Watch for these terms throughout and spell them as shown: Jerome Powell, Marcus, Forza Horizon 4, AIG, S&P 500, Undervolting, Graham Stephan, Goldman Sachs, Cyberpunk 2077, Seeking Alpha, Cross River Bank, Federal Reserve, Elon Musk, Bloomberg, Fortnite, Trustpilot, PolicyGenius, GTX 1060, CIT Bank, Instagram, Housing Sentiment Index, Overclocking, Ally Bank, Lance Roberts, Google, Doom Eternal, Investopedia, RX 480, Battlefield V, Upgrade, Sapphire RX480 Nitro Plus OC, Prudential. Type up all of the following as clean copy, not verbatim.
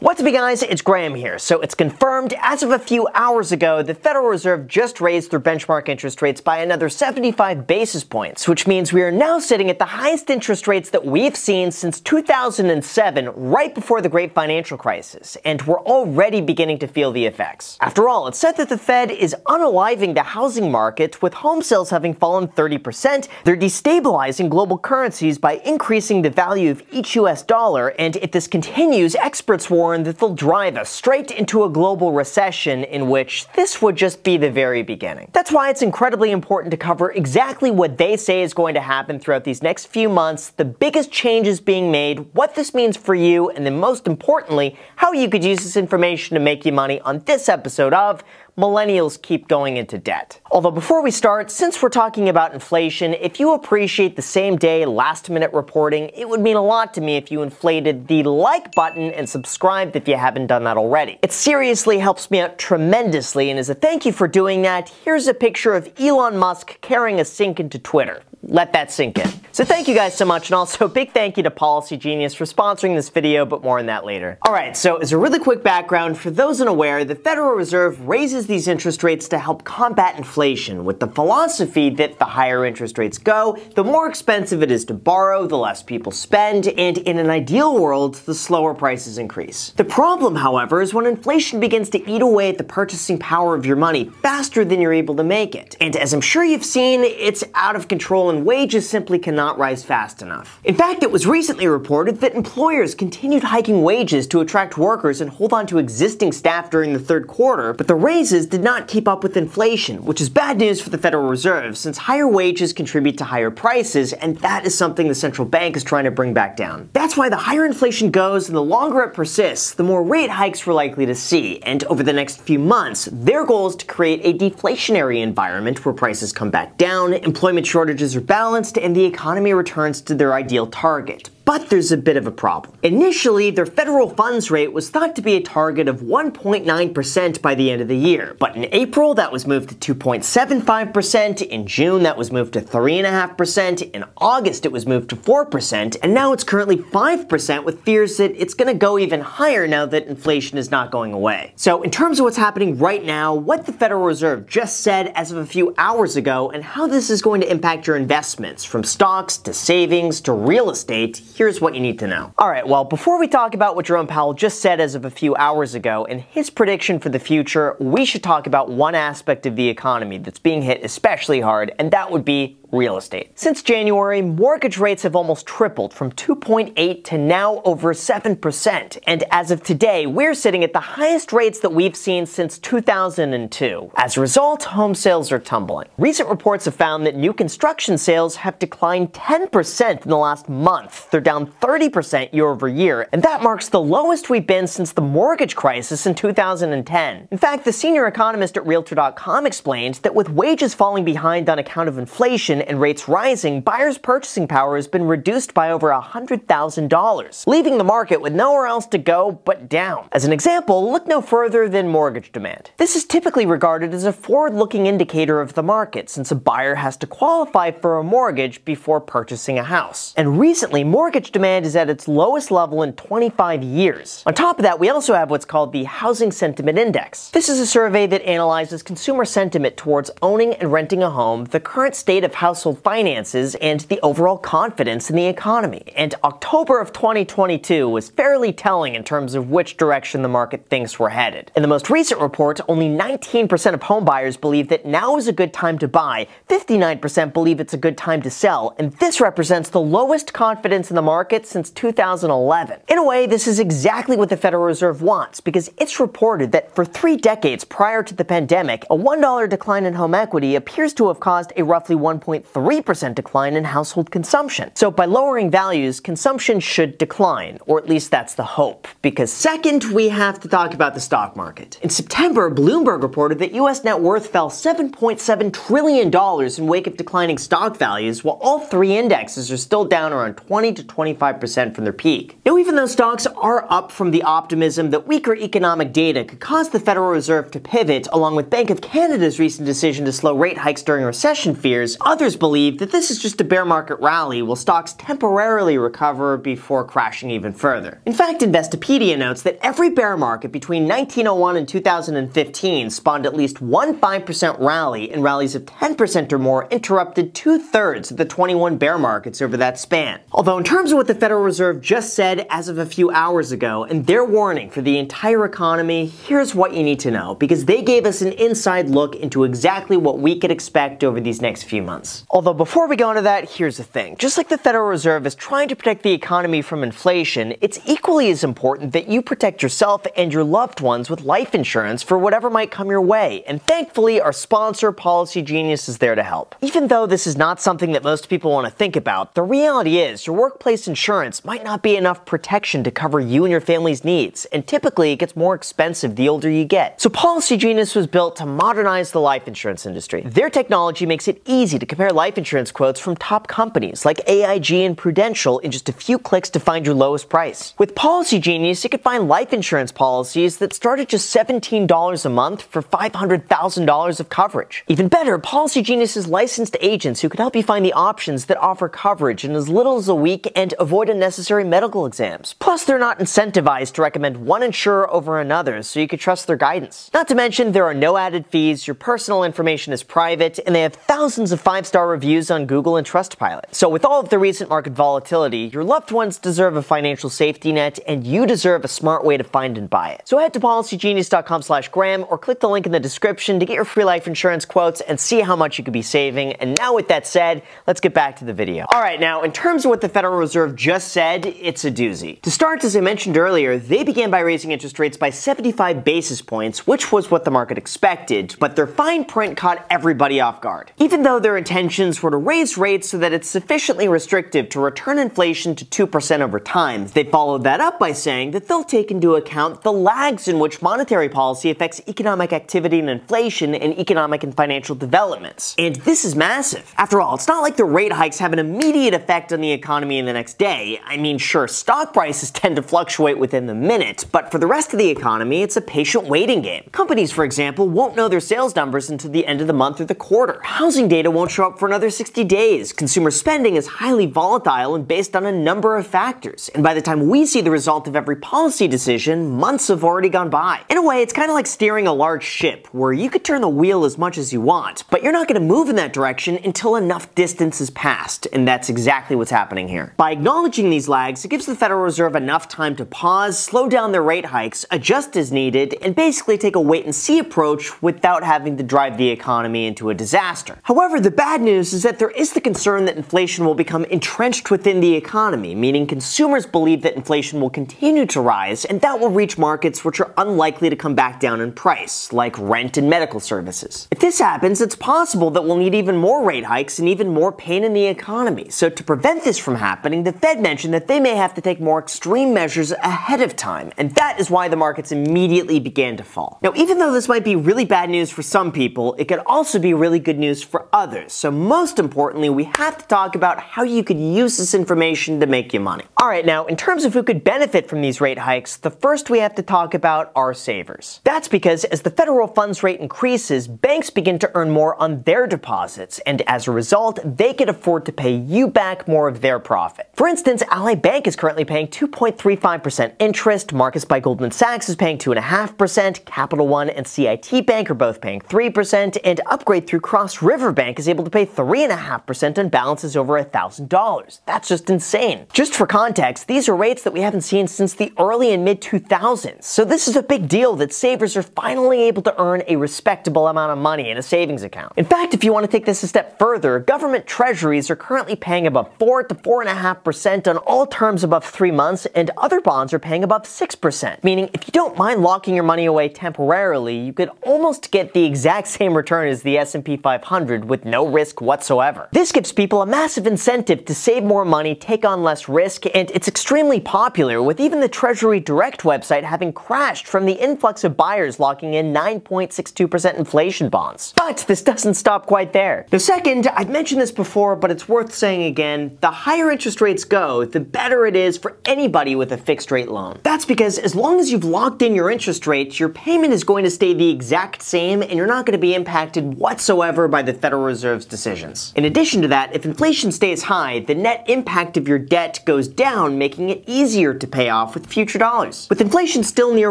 What's up, you guys? It's Graham here. So it's confirmed as of a few hours ago, the Federal Reserve just raised their benchmark interest rates by another 75 basis points, which means we are now sitting at the highest interest rates that we've seen since 2007, right before the Great Financial Crisis, and we're already beginning to feel the effects. After all, it's said that the Fed is unaliving the housing market, with home sales having fallen 30%, they're destabilizing global currencies by increasing the value of each US dollar, and if this continues, experts warn that they'll drive us straight into a global recession, in which this would just be the very beginning. That's why it's incredibly important to cover exactly what they say is going to happen throughout these next few months, the biggest changes being made, what this means for you, and then most importantly, how you could use this information to make you money on this episode of Millennials Keep Going Into Debt. Although before we start, since we're talking about inflation, if you appreciate the same day, last minute reporting, it would mean a lot to me if you inflated the like button and subscribed if you haven't done that already. It seriously helps me out tremendously, and as a thank you for doing that, here's a picture of Elon Musk carrying a sink into Twitter. Let that sink in. So thank you guys so much, and also a big thank you to PolicyGenius for sponsoring this video, but more on that later. Alright, so as a really quick background, for those unaware, the Federal Reserve raises these interest rates to help combat inflation, with the philosophy that the higher interest rates go, the more expensive it is to borrow, the less people spend, and in an ideal world, the slower prices increase. The problem, however, is when inflation begins to eat away at the purchasing power of your money faster than you're able to make it. And as I'm sure you've seen, it's out of control and wages simply cannot rise fast enough. In fact, it was recently reported that employers continued hiking wages to attract workers and hold on to existing staff during the third quarter, but the raises did not keep up with inflation, which is bad news for the Federal Reserve, since higher wages contribute to higher prices, and that is something the central bank is trying to bring back down. That's why the higher inflation goes and the longer it persists, the more rate hikes we're likely to see, and over the next few months, their goal is to create a deflationary environment where prices come back down, employment shortages are balanced, and the economy returns to their ideal target. But there's a bit of a problem. Initially, their federal funds rate was thought to be a target of 1.9% by the end of the year, but in April that was moved to 2.75%, in June that was moved to 3.5%, in August it was moved to 4%, and now it's currently 5%, with fears that it's going to go even higher now that inflation is not going away. So in terms of what's happening right now, what the Federal Reserve just said as of a few hours ago, and how this is going to impact your investments, from stocks to savings to real estate, here's what you need to know. Alright, well, before we talk about what Jerome Powell just said as of a few hours ago and his prediction for the future, we should talk about one aspect of the economy that's being hit especially hard, and that would be real estate. Since January, mortgage rates have almost tripled, from 2.8 to now over 7%, and as of today, we're sitting at the highest rates that we've seen since 2002. As a result, home sales are tumbling. Recent reports have found that new construction sales have declined 10% in the last month. They're down 30% year over year, and that marks the lowest we've been since the mortgage crisis in 2010. In fact, the senior economist at Realtor.com explained that with wages falling behind on account of inflation and rates rising, buyers' purchasing power has been reduced by over $100,000, leaving the market with nowhere else to go but down. As an example, look no further than mortgage demand. This is typically regarded as a forward-looking indicator of the market, since a buyer has to qualify for a mortgage before purchasing a house. And recently, mortgage demand is at its lowest level in 25 years. On top of that, we also have what's called the Housing Sentiment Index. This is a survey that analyzes consumer sentiment towards owning and renting a home, the current state of household finances, and the overall confidence in the economy. And October of 2022 was fairly telling in terms of which direction the market thinks we're headed. In the most recent report, only 19% of homebuyers believe that now is a good time to buy, 59% believe it's a good time to sell, and this represents the lowest confidence in the market since 2011. In a way, this is exactly what the Federal Reserve wants, because it's reported that for 3 decades prior to the pandemic, a $1 decline in home equity appears to have caused a roughly 1.3% decline in household consumption. So by lowering values, consumption should decline, or at least that's the hope. Because second, we have to talk about the stock market. In September, Bloomberg reported that US net worth fell $7.7 trillion in wake of declining stock values, while all 3 indexes are still down around 20 to 25% from their peak. Now, even though stocks are up from the optimism that weaker economic data could cause the Federal Reserve to pivot, along with Bank of Canada's recent decision to slow rate hikes during recession fears, other Others believe that this is just a bear market rally while stocks temporarily recover before crashing even further. In fact, Investopedia notes that every bear market between 1901 and 2015 spawned at least one 5% rally, and rallies of 10% or more interrupted two-thirds of the 21 bear markets over that span. Although in terms of what the Federal Reserve just said as of a few hours ago and their warning for the entire economy, here's what you need to know, because they gave us an inside look into exactly what we could expect over these next few months. Although before we go into that, here's the thing. Just like the Federal Reserve is trying to protect the economy from inflation, it's equally as important that you protect yourself and your loved ones with life insurance for whatever might come your way, and thankfully our sponsor PolicyGenius is there to help. Even though this is not something that most people want to think about, the reality is your workplace insurance might not be enough protection to cover you and your family's needs, and typically it gets more expensive the older you get. So PolicyGenius was built to modernize the life insurance industry. Their technology makes it easy to compare life insurance quotes from top companies like AIG and Prudential in just a few clicks to find your lowest price. With PolicyGenius, you could find life insurance policies that start at just $17 a month for $500,000 of coverage. Even better, PolicyGenius is licensed agents who can help you find the options that offer coverage in as little as a week and avoid unnecessary medical exams. Plus, they're not incentivized to recommend one insurer over another, so you can trust their guidance. Not to mention, there are no added fees, your personal information is private, and they have thousands of five-star reviews on Google and Trustpilot. So with all of the recent market volatility, your loved ones deserve a financial safety net, and you deserve a smart way to find and buy it. So head to PolicyGenius.com/Graham or click the link in the description to get your free life insurance quotes and see how much you could be saving. And now with that said, let's get back to the video. Alright, now in terms of what the Federal Reserve just said, it's a doozy. To start, as I mentioned earlier, they began by raising interest rates by 75 basis points, which was what the market expected, but their fine print caught everybody off guard. Even though their intentions were to raise rates so that it's sufficiently restrictive to return inflation to 2% over time, they followed that up by saying that they'll take into account the lags in which monetary policy affects economic activity and inflation and economic and financial developments. And this is massive. After all, it's not like the rate hikes have an immediate effect on the economy in the next day. I mean, sure, stock prices tend to fluctuate within the minute, but for the rest of the economy, it's a patient waiting game. Companies, for example, won't know their sales numbers until the end of the month or the quarter. Housing data won't show up for another 60 days. Consumer spending is highly volatile and based on a number of factors. And by the time we see the result of every policy decision, months have already gone by. In a way, it's kind of like steering a large ship, where you could turn the wheel as much as you want, but you're not going to move in that direction until enough distance is passed, and that's exactly what's happening here. By acknowledging these lags, it gives the Federal Reserve enough time to pause, slow down their rate hikes, adjust as needed, and basically take a wait-and-see approach without having to drive the economy into a disaster. However, the bad news is that there is the concern that inflation will become entrenched within the economy, meaning consumers believe that inflation will continue to rise, and that will reach markets which are unlikely to come back down in price, like rent and medical services. If this happens, it's possible that we'll need even more rate hikes and even more pain in the economy. So to prevent this from happening, the Fed mentioned that they may have to take more extreme measures ahead of time, and that is why the markets immediately began to fall. Now, even though this might be really bad news for some people, it could also be really good news for others. So most importantly, we have to talk about how you could use this information to make you money. Alright, now in terms of who could benefit from these rate hikes, the first we have to talk about are savers. That's because as the federal funds rate increases, banks begin to earn more on their deposits, and as a result, they can afford to pay you back more of their profit. For instance, Ally Bank is currently paying 2.35% interest, Marcus by Goldman Sachs is paying 2.5%, Capital One and CIT Bank are both paying 3%, and Upgrade through Cross River Bank is able to pay 3.5% on balances over $1,000. That's just insane. Just for context, these are rates that we haven't seen since the early and mid-2000s, so this is a big deal that savers are finally able to earn a respectable amount of money in a savings account. In fact, if you want to take this a step further, government treasuries are currently paying above 4 to 4.5% on all terms above 3 months, and other bonds are paying above 6%, meaning if you don't mind locking your money away temporarily, you could almost get the exact same return as the S&P 500 with no risk whatsoever. This gives people a massive incentive to save more money, take on less risk, and it's extremely popular, with even the Treasury Direct website having crashed from the influx of buyers locking in 9.62% inflation bonds. But this doesn't stop quite there. The second, I've mentioned this before, but it's worth saying again, the higher interest rates go, the better it is for anybody with a fixed rate loan. That's because as long as you've locked in your interest rate, your payment is going to stay the exact same, and you're not going to be impacted whatsoever by the Federal Reserve's decisions. In addition to that, if inflation stays high, the net impact of your debt goes down, making it easier to pay off with future dollars. With inflation still near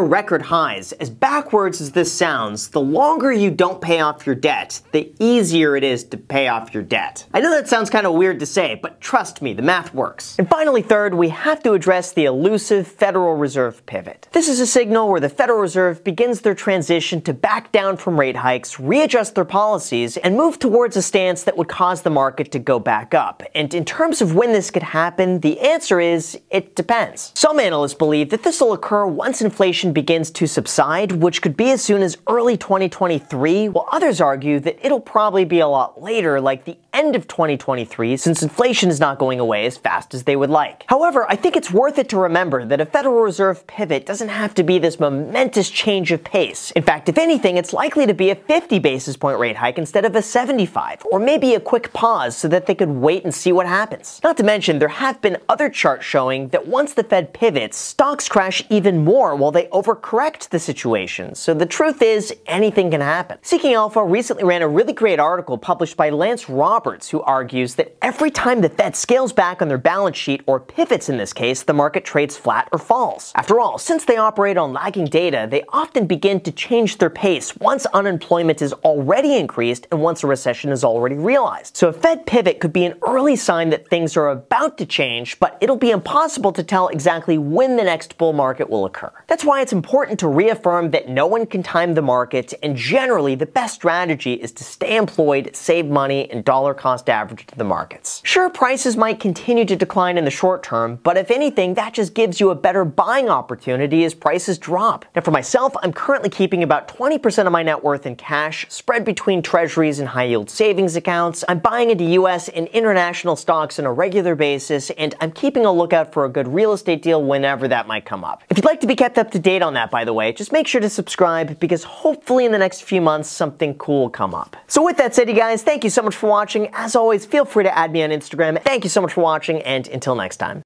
record highs, as backwards as this sounds, the longer you don't pay off your debt, the easier it is to pay off your debt. I know that sounds kind of weird to say, but trust me, the math works. And finally, third, we have to address the elusive Federal Reserve pivot. This is a signal where the Federal Reserve begins their transition to back down from rate hikes, readjust their policies, and move towards a stance that would cause the market to go back up. And in terms of when this could happen, the answer is, it depends. Some analysts believe that this will occur once inflation begins to subside, which could be as soon as early 2023, while others argue that it'll probably be a lot later, like the end of 2023, since inflation is not going away as fast as they would like. However, I think it's worth it to remember that a Federal Reserve pivot doesn't have to be this momentous change of pace. In fact, if anything, it's likely to be a 50 basis point rate hike instead of a 75, or maybe a quick pause so that they could wait and see what happens. Not to mention, there have been other charts showing that once the Fed pivots, stocks crash even more while they overcorrect the situation. So the truth is, anything can happen. Seeking Alpha recently ran a really great article published by Lance Roberts, who argues that every time the Fed scales back on their balance sheet, or pivots in this case, the market trades flat or falls. After all, since they operate on lagging data, they often begin to change their pace once unemployment is already increased and once a recession is already realized. So a Fed pivot could be an early sign that things are about to change, but it'll be impossible to tell exactly when the next bull market will occur. That's why it's important to reaffirm that no one can time the market, and generally the best strategy is to stay employed, save money, and dollar cost average to the markets. Sure, prices might continue to decline in the short term, but if anything, that just gives you a better buying opportunity as prices drop. Now for myself, I'm currently keeping about 20% of my net worth in cash, spread between treasuries and high yield savings accounts. I'm buying into US and international stocks on a regular basis, and I'm keeping a lookout for a good real estate deal whenever that might come up. If you'd like to be kept up to date on that, by the way, just make sure to subscribe, because hopefully in the next few months, something cool will come up. So with that said, you guys, thank you so much for watching. As always, feel free to add me on Instagram. Thank you so much for watching, and until next time.